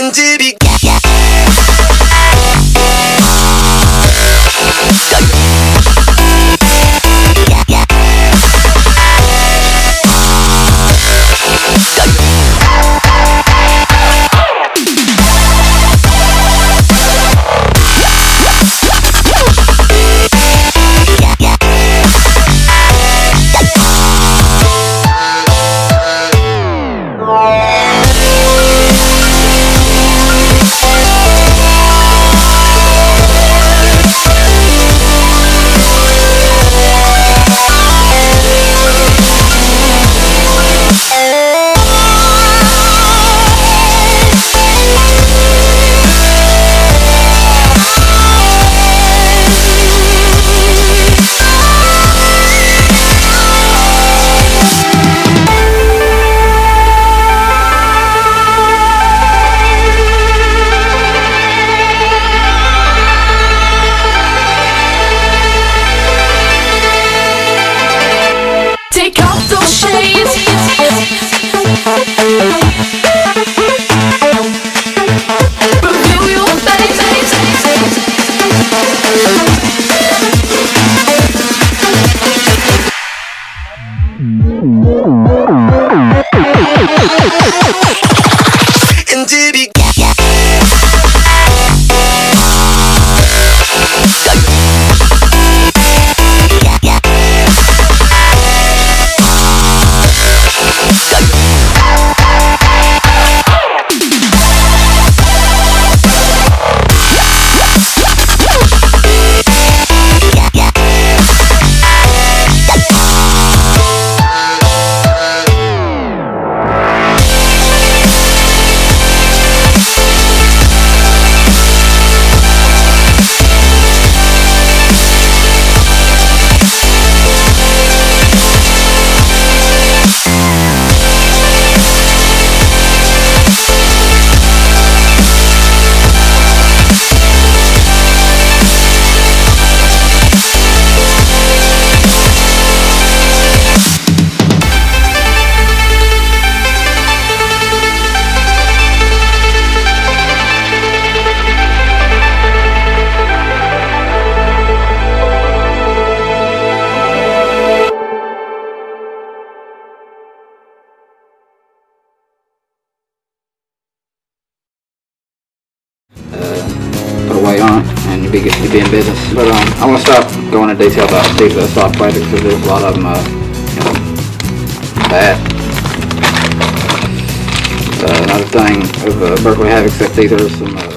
And did he? Take off those shades. Reveal your face. And did he? To be in business, but I want to stop going into detail about particular soft projects because there's a lot of them, you know, bad. Another thing of Berkeley Havoc, except these are some.